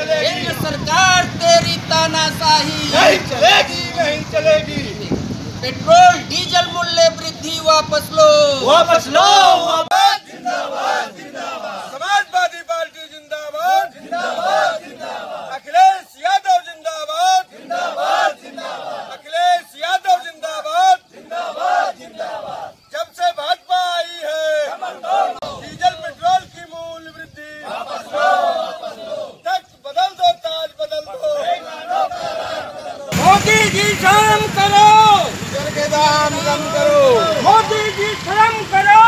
चलेगी सरकार तेरी तानाशाही, नहीं चलेगी, नहीं चलेगी। पेट्रोल डीजल मूल्य वृद्धि वापस लो, वापस लो। जिंदाबाद, जिंदाबाद। समाजवादी पार्टी जिंदाबाद, जिंदाबाद, जिंदाबाद। अखिलेश यादव जिंदाबाद, जिंदाबाद, जिंदाबाद। अखिलेश यादव जिंदाबाद, जिंदाबाद, जिंदाबाद। जब से भाजपा आई है डीजल पेट्रोल की मूल्य वृद्धि वापस लो, वापस लो। तख्त बदल दो, ताज बदल दो। मोदी जी काम करो, मोदी जी शर्म करो।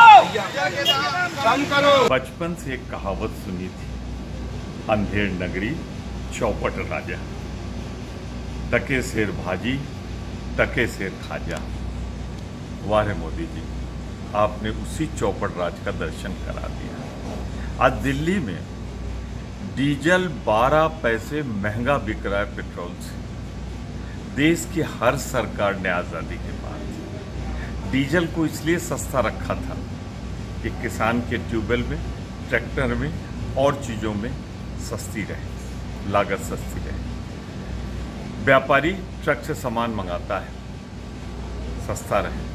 बचपन से एक कहावत सुनी थी, अंधेर नगरी चौपट राजा, तके सिर भाजी तके सिर खाजा। वाह मोदी जी, आपने उसी चौपट राज का दर्शन करा दिया। आज दिल्ली में डीजल 12 पैसे महंगा बिक रहा है पेट्रोल से। देश की हर सरकार ने आज़ादी के बाद डीजल को इसलिए सस्ता रखा था कि किसान के ट्यूबवेल में, ट्रैक्टर में और चीज़ों में सस्ती रहे, लागत सस्ती रहे। व्यापारी ट्रक से सामान मंगाता है, सस्ता रहे।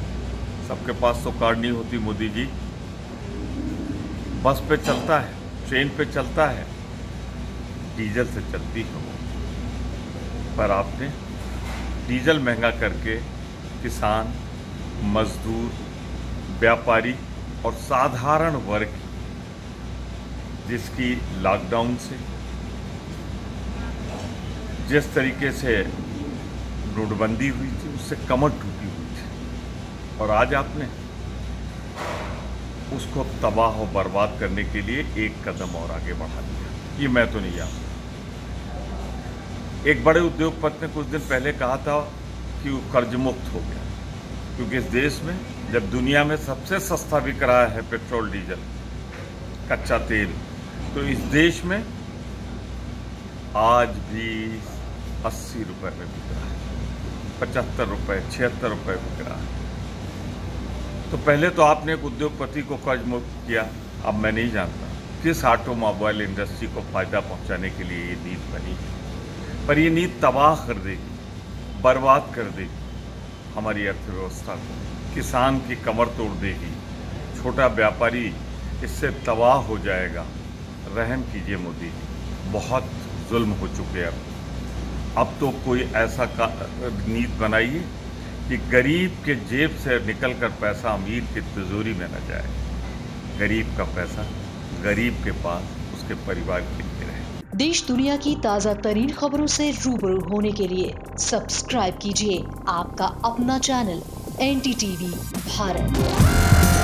सबके पास तो कार नहीं होती मोदी जी, बस पे चलता है, ट्रेन पे चलता है, डीजल से चलती है। पर आपने डीजल महंगा करके किसान, मजदूर, व्यापारी और साधारण वर्ग, जिसकी लॉकडाउन से जिस तरीके से नोटबंदी हुई थी उससे कमर टूटी हुई थी, और आज आपने उसको तबाह और बर्बाद करने के लिए एक कदम और आगे बढ़ा दिया। ये मैं तो नहीं जानता। एक बड़े उद्योगपति ने कुछ दिन पहले कहा था कि वो कर्ज मुक्त हो गया, क्योंकि इस देश में जब दुनिया में सबसे सस्ता बिक रहा है पेट्रोल डीजल, कच्चा तेल, तो इस देश में आज भी 80 रुपये में बिक रहा है, 75 रुपये, 76 रुपये बिक रहा है। तो पहले तो आपने एक उद्योगपति को कर्ज मुक्त किया। अब मैं नहीं जानता किस ऑटोमोबाइल इंडस्ट्री को फ़ायदा पहुँचाने के लिए ये नीति बनी है, पर ये नीति तबाह कर देगी, बर्बाद कर देगी हमारी अर्थव्यवस्था को, किसान की कमर तोड़ देगी, छोटा व्यापारी इससे तबाह हो जाएगा। रहम कीजिए मोदी जी, बहुत जुल्म हो चुके हैं। अब तो कोई ऐसा नीति बनाइए कि गरीब के जेब से निकलकर पैसा अमीर की तिजोरी में न जाए, गरीब का पैसा गरीब के पास, उसके परिवार के लिए। देश दुनिया की ताज़ा तरीन खबरों से रूबरू होने के लिए सब्सक्राइब कीजिए आपका अपना चैनल NTTV भारत।